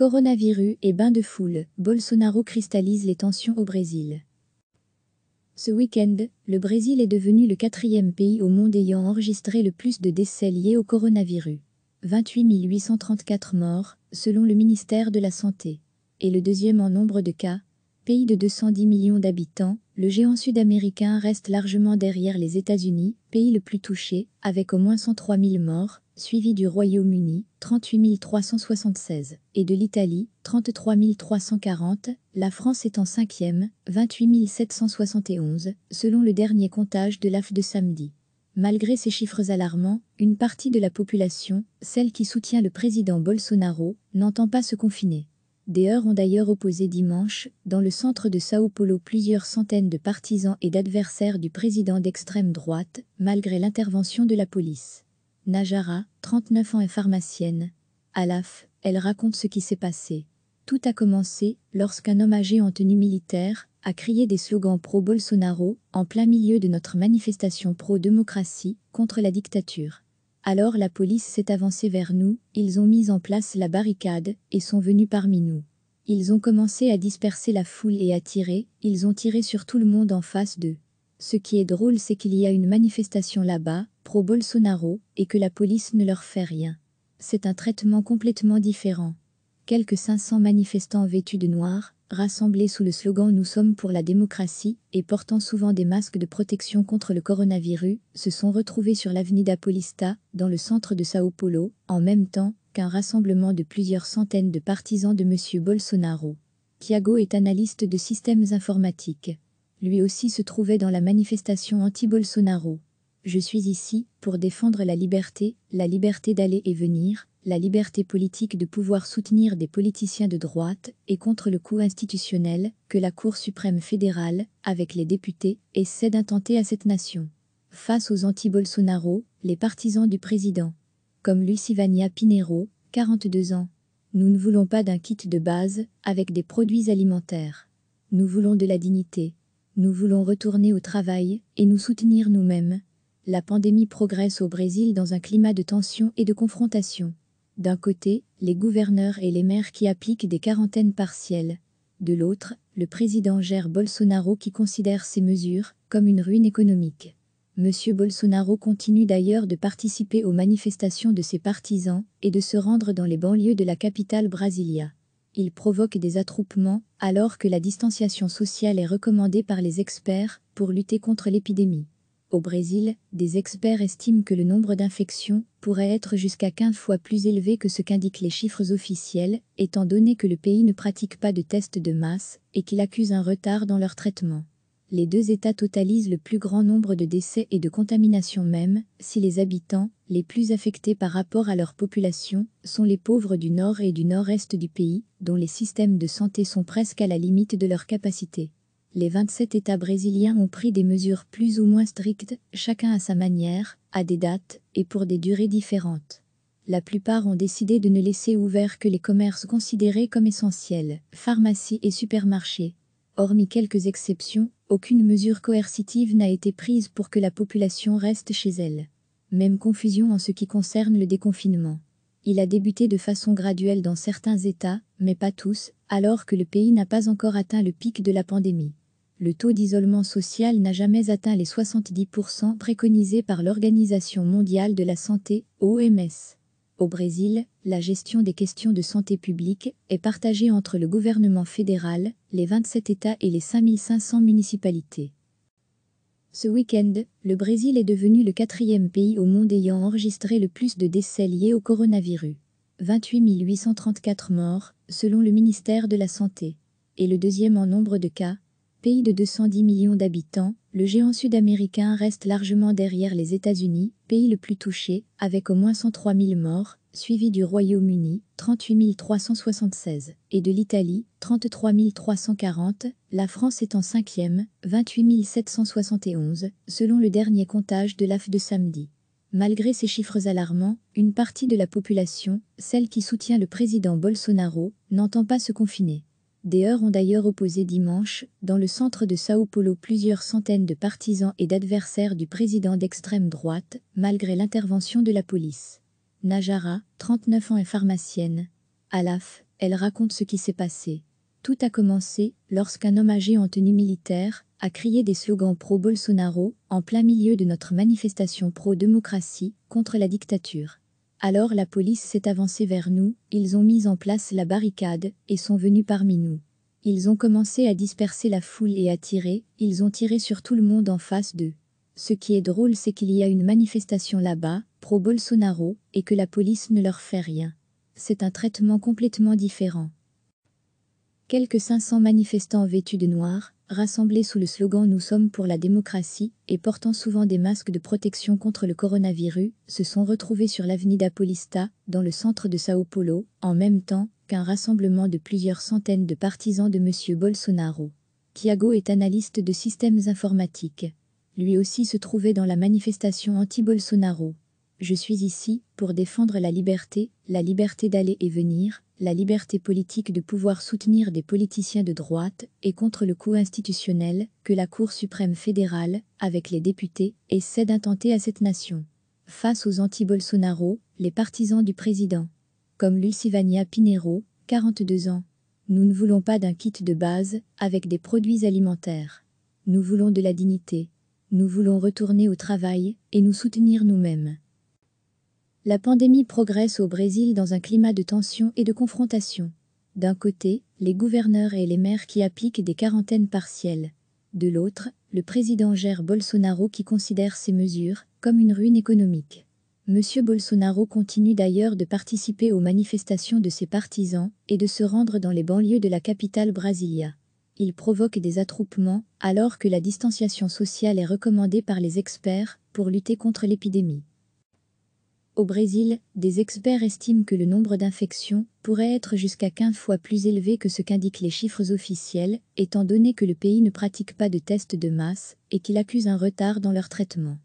Coronavirus et bain de foule, Bolsonaro cristallise les tensions au Brésil. Ce week-end, le Brésil est devenu le 4e pays au monde ayant enregistré le plus de décès liés au coronavirus. 28 834 morts, selon le ministère de la Santé. Et le deuxième en nombre de cas, pays de 210 millions d'habitants, le géant sud-américain reste largement derrière les États-Unis, pays le plus touché, avec au moins 103 000 morts, suivi du Royaume-Uni, 38 376, et de l'Italie, 33 340, la France étant 5e, 28 771, selon le dernier comptage de l'AF de samedi. Malgré ces chiffres alarmants, une partie de la population, celle qui soutient le président Bolsonaro, n'entend pas se confiner. Des heurts ont d'ailleurs opposé dimanche, dans le centre de Sao Paulo, plusieurs centaines de partisans et d'adversaires du président d'extrême droite, malgré l'intervention de la police. Najara, 39 ans, est pharmacienne. À l'AF, elle raconte ce qui s'est passé. Tout a commencé lorsqu'un homme âgé en tenue militaire a crié des slogans pro-Bolsonaro en plein milieu de notre manifestation pro-démocratie contre la dictature. Alors la police s'est avancée vers nous, ils ont mis en place la barricade et sont venus parmi nous. Ils ont commencé à disperser la foule et à tirer, ils ont tiré sur tout le monde en face d'eux. Ce qui est drôle, c'est qu'il y a une manifestation là-bas, pro-Bolsonaro, et que la police ne leur fait rien. C'est un traitement complètement différent. Quelques 500 manifestants vêtus de noir, rassemblés sous le slogan « Nous sommes pour la démocratie » et portant souvent des masques de protection contre le coronavirus, se sont retrouvés sur l'avenida Paulista, dans le centre de Sao Paulo, en même temps qu'un rassemblement de plusieurs centaines de partisans de M. Bolsonaro. Thiago est analyste de systèmes informatiques. Lui aussi se trouvait dans la manifestation anti-Bolsonaro. « Je suis ici pour défendre la liberté d'aller et venir, la liberté politique de pouvoir soutenir des politiciens de droite et contre le coup institutionnel que la Cour suprême fédérale, avec les députés, essaie d'intenter à cette nation. » Face aux anti-Bolsonaro, les partisans du président. Comme Lucivania Pinheiro, 42 ans. « Nous ne voulons pas d'un kit de base avec des produits alimentaires. Nous voulons de la dignité. Nous voulons retourner au travail et nous soutenir nous-mêmes. » La pandémie progresse au Brésil dans un climat de tension et de confrontation. D'un côté, les gouverneurs et les maires qui appliquent des quarantaines partielles. De l'autre, le président Jair Bolsonaro qui considère ces mesures comme une ruine économique. M. Bolsonaro continue d'ailleurs de participer aux manifestations de ses partisans et de se rendre dans les banlieues de la capitale Brasilia. Il provoque des attroupements alors que la distanciation sociale est recommandée par les experts pour lutter contre l'épidémie. Au Brésil, des experts estiment que le nombre d'infections pourrait être jusqu'à 15 fois plus élevé que ce qu'indiquent les chiffres officiels, étant donné que le pays ne pratique pas de tests de masse et qu'il accuse un retard dans leur traitement. Les deux États totalisent le plus grand nombre de décès et de contaminations, même si les habitants, les plus affectés par rapport à leur population, sont les pauvres du nord et du nord-est du pays, dont les systèmes de santé sont presque à la limite de leur capacité. Les 27 États brésiliens ont pris des mesures plus ou moins strictes, chacun à sa manière, à des dates et pour des durées différentes. La plupart ont décidé de ne laisser ouverts que les commerces considérés comme essentiels, pharmacies et supermarchés. Hormis quelques exceptions, aucune mesure coercitive n'a été prise pour que la population reste chez elle. Même confusion en ce qui concerne le déconfinement. Il a débuté de façon graduelle dans certains États, mais pas tous, alors que le pays n'a pas encore atteint le pic de la pandémie. Le taux d'isolement social n'a jamais atteint les 70% préconisés par l'Organisation mondiale de la santé, OMS. Au Brésil, la gestion des questions de santé publique est partagée entre le gouvernement fédéral, les 27 États et les 5500 municipalités. Ce week-end, le Brésil est devenu le 4e pays au monde ayant enregistré le plus de décès liés au coronavirus. 28 834 morts, selon le ministère de la Santé. Et le deuxième en nombre de cas, pays de 210 millions d'habitants, le géant sud-américain reste largement derrière les États-Unis, pays le plus touché, avec au moins 103 000 morts, suivi du Royaume-Uni, 38 376, et de l'Italie, 33 340, la France étant 5e, 28 771, selon le dernier comptage de l'AF de samedi. Malgré ces chiffres alarmants, une partie de la population, celle qui soutient le président Bolsonaro, n'entend pas se confiner. Des heurts ont d'ailleurs opposé dimanche, dans le centre de Sao Paulo, plusieurs centaines de partisans et d'adversaires du président d'extrême droite, malgré l'intervention de la police. Najara, 39 ans, est pharmacienne. À l'AF, Elle raconte ce qui s'est passé. Tout a commencé lorsqu'un homme âgé en tenue militaire a crié des slogans pro-Bolsonaro en plein milieu de notre manifestation pro-démocratie contre la dictature. Alors la police s'est avancée vers nous, ils ont mis en place la barricade et sont venus parmi nous. Ils ont commencé à disperser la foule et à tirer, ils ont tiré sur tout le monde en face d'eux. Ce qui est drôle, c'est qu'il y a une manifestation là-bas, pro-Bolsonaro, et que la police ne leur fait rien. C'est un traitement complètement différent. Quelques 500 manifestants vêtus de noir, rassemblés sous le slogan « Nous sommes pour la démocratie » et portant souvent des masques de protection contre le coronavirus, se sont retrouvés sur l'avenida Paulista, dans le centre de Sao Paulo, en même temps qu'un rassemblement de plusieurs centaines de partisans de M. Bolsonaro. Thiago est analyste de systèmes informatiques. Lui aussi se trouvait dans la manifestation anti-Bolsonaro. « Je suis ici pour défendre la liberté d'aller et venir », la liberté politique de pouvoir soutenir des politiciens de droite et contre le coup institutionnel que la Cour suprême fédérale, avec les députés, essaie d'intenter à cette nation. Face aux anti-Bolsonaro, les partisans du président. Comme Lucivania Pinheiro, 42 ans. Nous ne voulons pas d'un kit de base avec des produits alimentaires. Nous voulons de la dignité. Nous voulons retourner au travail et nous soutenir nous-mêmes. La pandémie progresse au Brésil dans un climat de tension et de confrontation. D'un côté, les gouverneurs et les maires qui appliquent des quarantaines partielles. De l'autre, le président Jair Bolsonaro qui considère ces mesures comme une ruine économique. M. Bolsonaro continue d'ailleurs de participer aux manifestations de ses partisans et de se rendre dans les banlieues de la capitale Brasilia. Il provoque des attroupements alors que la distanciation sociale est recommandée par les experts pour lutter contre l'épidémie. Au Brésil, des experts estiment que le nombre d'infections pourrait être jusqu'à 15 fois plus élevé que ce qu'indiquent les chiffres officiels, étant donné que le pays ne pratique pas de tests de masse et qu'il accuse un retard dans leur traitement.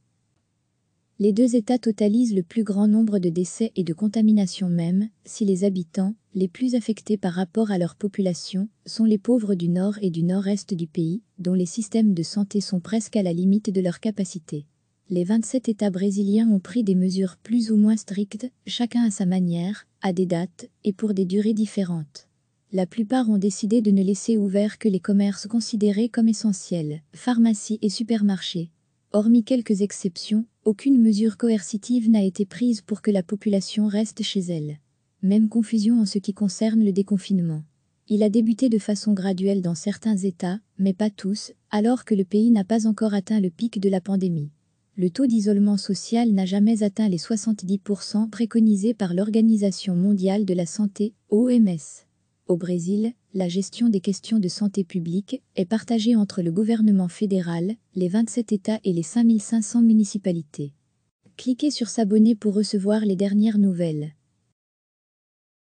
Les deux États totalisent le plus grand nombre de décès et de contaminations, même si les habitants, les plus affectés par rapport à leur population, sont les pauvres du nord et du nord-est du pays, dont les systèmes de santé sont presque à la limite de leur capacité. Les 27 États brésiliens ont pris des mesures plus ou moins strictes, chacun à sa manière, à des dates et pour des durées différentes. La plupart ont décidé de ne laisser ouverts que les commerces considérés comme essentiels, pharmacies et supermarchés. Hormis quelques exceptions, aucune mesure coercitive n'a été prise pour que la population reste chez elle. Même confusion en ce qui concerne le déconfinement. Il a débuté de façon graduelle dans certains États, mais pas tous, alors que le pays n'a pas encore atteint le pic de la pandémie. Le taux d'isolement social n'a jamais atteint les 70% préconisés par l'Organisation mondiale de la santé, OMS. Au Brésil, la gestion des questions de santé publique est partagée entre le gouvernement fédéral, les 27 États et les 5500 municipalités. Cliquez sur s'abonner pour recevoir les dernières nouvelles.